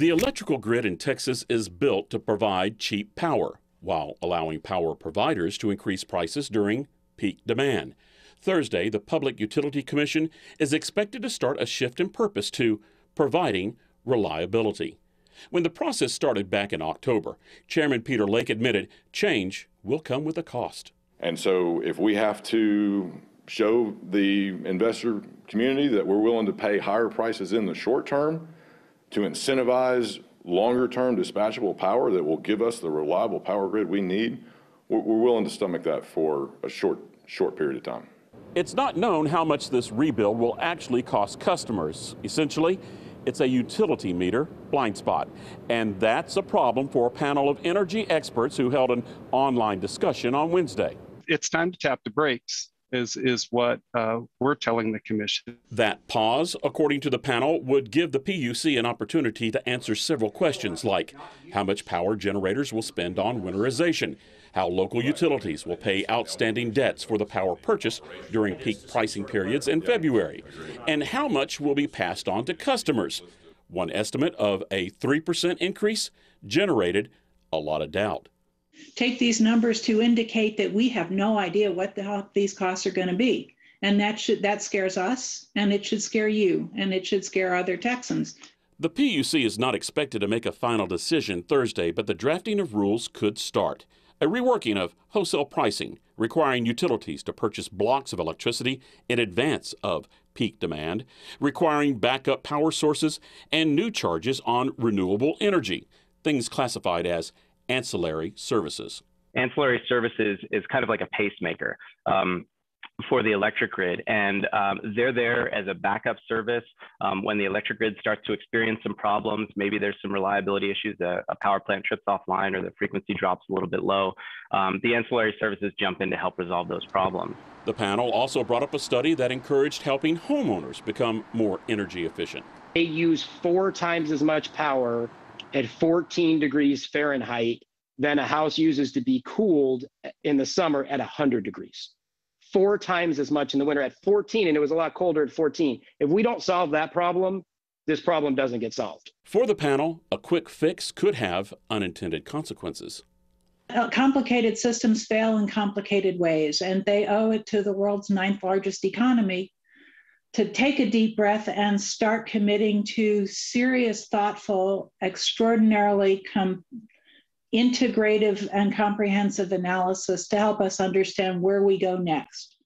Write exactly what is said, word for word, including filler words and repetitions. The electrical grid in Texas is built to provide cheap power while allowing power providers to increase prices during peak demand. Thursday, the Public Utility Commission is expected to start a shift in purpose to providing reliability. When the process started back in October, Chairman Peter Lake admitted change will come with a cost. And so if we have to show the investor community that we're willing to pay higher prices in the short term to incentivize longer-term dispatchable power that will give us the reliable power grid we need, we're willing to stomach that for a short, short period of time. It's not known how much this rebuild will actually cost customers. Essentially, it's a utility meter blind spot, and that's a problem for a panel of energy experts who held an online discussion on Wednesday. It's time to tap the brakes. Is, is what uh, we're telling the commission. That pause, according to the panel, would give the P U C an opportunity to answer several questions like how much power generators will spend on winterization, how local utilities will pay outstanding debts for the power purchased during peak pricing periods in February, and how much will be passed on to customers. One estimate of a three percent increase generated a lot of doubt. Take these numbers to indicate that we have no idea what the hell these costs are going to be. And that should that scares us, and it should scare you, and it should scare other Texans. The P U C is not expected to make a final decision Thursday, but the drafting of rules could start. A reworking of wholesale pricing, requiring utilities to purchase blocks of electricity in advance of peak demand, requiring backup power sources, and new charges on renewable energy, things classified as ancillary services. Ancillary services is kind of like a pacemaker um, for the electric grid. And um, they're there as a backup service um, when the electric grid starts to experience some problems. Maybe there's some reliability issues, a, a power plant trips offline, or the frequency drops a little bit low. Um, the ancillary services jump in to help resolve those problems. The panel also brought up a study that encouraged helping homeowners become more energy efficient. They use four times as much power at fourteen degrees Fahrenheit than a house uses to be cooled in the summer at one hundred degrees. Four times as much in the winter at fourteen, and it was a lot colder at fourteen. If we don't solve that problem, this problem doesn't get solved. For the panel, a quick fix could have unintended consequences. Uh, complicated systems fail in complicated ways, and they owe it to the world's ninth largest economy to take a deep breath and start committing to serious, thoughtful, extraordinarily com integrative and comprehensive analysis to help us understand where we go next.